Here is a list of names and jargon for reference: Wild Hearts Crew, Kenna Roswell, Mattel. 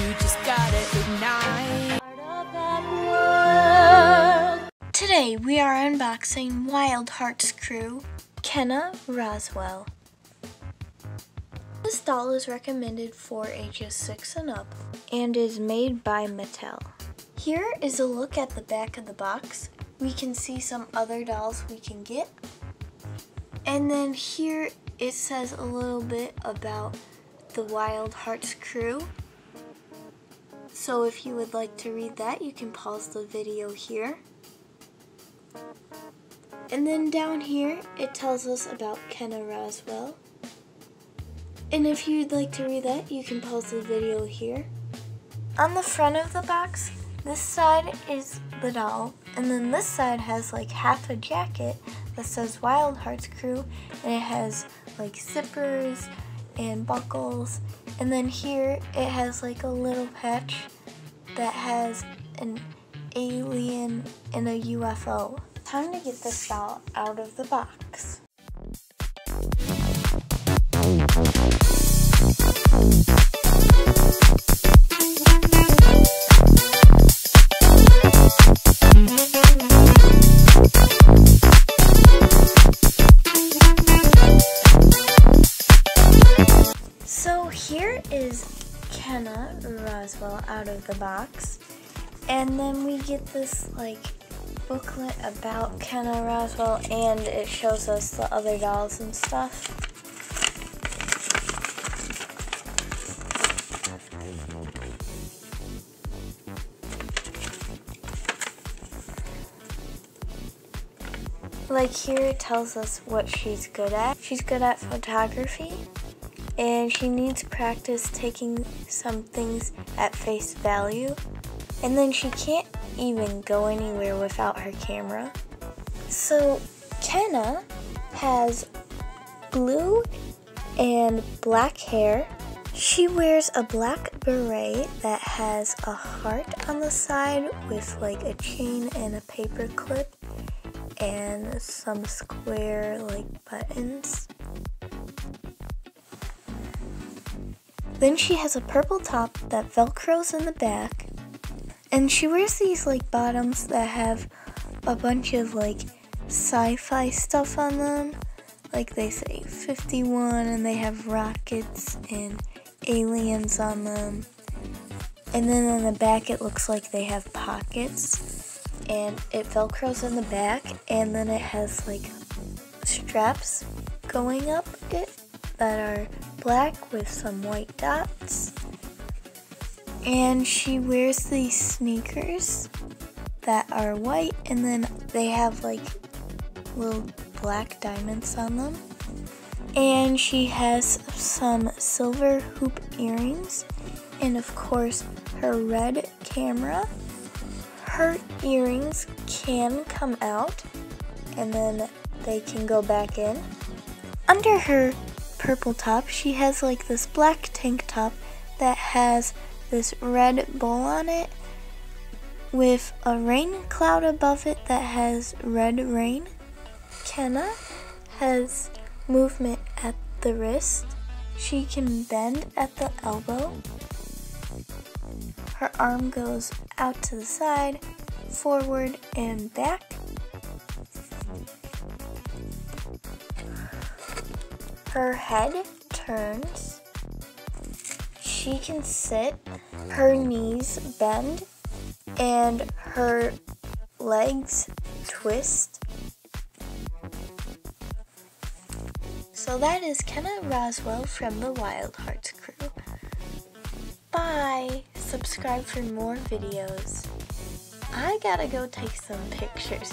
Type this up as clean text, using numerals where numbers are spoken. You just gotta ignite. Today we are unboxing Wild Hearts Crew, Kenna Roswell. This doll is recommended for ages 6 and up and is made by Mattel. Here is a look at the back of the box. We can see some other dolls we can get. And then here it says a little bit about the Wild Hearts Crew. So if you would like to read that, you can pause the video here. And then down here, it tells us about Kenna Roswell. And if you'd like to read that, you can pause the video here. On the front of the box, this side is the doll, and then this side has like half a jacket that says Wild Hearts Crew, and it has like zippers and buckles, and then here it has like a little patch that has an alien and a UFO. Time to get this doll out of the box. So here is Kenna Roswell out of the box, and then we get this like booklet about Kenna Roswell, and it shows us the other dolls and stuff. Like here it tells us what she's good at. She's good at photography, and she needs practice taking some things at face value. And then she can't even go anywhere without her camera. So Kenna has blue and black hair. She wears a black beret that has a heart on the side with like a chain and a paper clip and some square like buttons. Then she has a purple top that velcros in the back, and she wears these like bottoms that have a bunch of like sci-fi stuff on them. Like they say 51 and they have rockets and aliens on them. And then on the back it looks like they have pockets, and it velcros in the back, and then it has like straps going up it that are black with some white dots. And she wears these sneakers that are white, and then they have like little black diamonds on them. And she has some silver hoop earrings, and of course her red camera. Her earrings can come out and then they can go back in. Under her purple top, she has like this black tank top that has this red bowl on it with a rain cloud above it that has red rain. Kenna has movement at the wrist. She can bend at the elbow. Her arm goes out to the side, forward, and back. Her head turns. She can sit. Her knees bend, and her legs twist. So that is Kenna Roswell from the Wild Hearts Crew. Bye! Subscribe for more videos. I gotta go take some pictures.